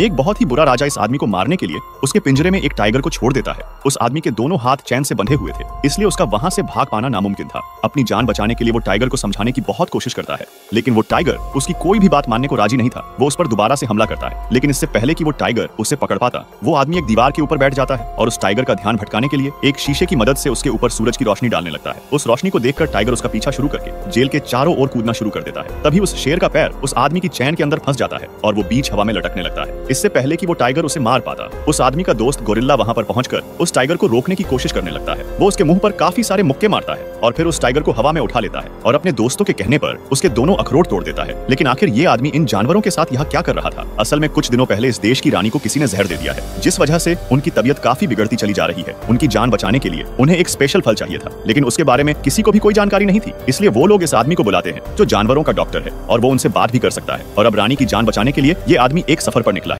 एक बहुत ही बुरा राजा इस आदमी को मारने के लिए उसके पिंजरे में एक टाइगर को छोड़ देता है। उस आदमी के दोनों हाथ चैन से बंधे हुए थे, इसलिए उसका वहाँ से भाग पाना नामुमकिन था। अपनी जान बचाने के लिए वो टाइगर को समझाने की बहुत कोशिश करता है, लेकिन वो टाइगर उसकी कोई भी बात मानने को राजी नहीं था। वो उस पर दोबारा से हमला करता है, लेकिन इससे पहले कि वो टाइगर उसे पकड़ पाता, वो आदमी एक दीवार के ऊपर बैठ जाता है और उस टाइगर का ध्यान भटकाने के लिए एक शीशे की मदद से उसके ऊपर सूरज की रोशनी डालने लगता है। उस रोशनी को देखकर टाइगर उसका पीछा शुरू करके जेल के चारों ओर कूदना शुरू कर देता है। तभी उस शेर का पैर उस आदमी की चैन के अंदर फंस जाता है और वो बीच हवा में लटकने लगता है। इससे पहले कि वो टाइगर उसे मार पाता, उस आदमी का दोस्त गोरिल्ला वहाँ पर पहुंचकर उस टाइगर को रोकने की कोशिश करने लगता है। वो उसके मुंह पर काफी सारे मुक्के मारता है और फिर उस टाइगर को हवा में उठा लेता है और अपने दोस्तों के कहने पर उसके दोनों अखरोट तोड़ देता है। लेकिन आखिर ये आदमी इन जानवरों के साथ यहाँ क्या कर रहा था? असल में कुछ दिनों पहले इस देश की रानी को किसी ने जहर दे दिया है, जिस वजह से उनकी तबियत काफी बिगड़ती चली जा रही है। उनकी जान बचाने के लिए उन्हें एक स्पेशल फल चाहिए था, लेकिन उसके बारे में किसी को भी कोई जानकारी नहीं थी। इसलिए वो लोग इस आदमी को बुलाते हैं जो जानवरों का डॉक्टर है और वो उनसे बात भी कर सकता है। और अब रानी की जान बचाने के लिए ये आदमी एक सफर पर निकला।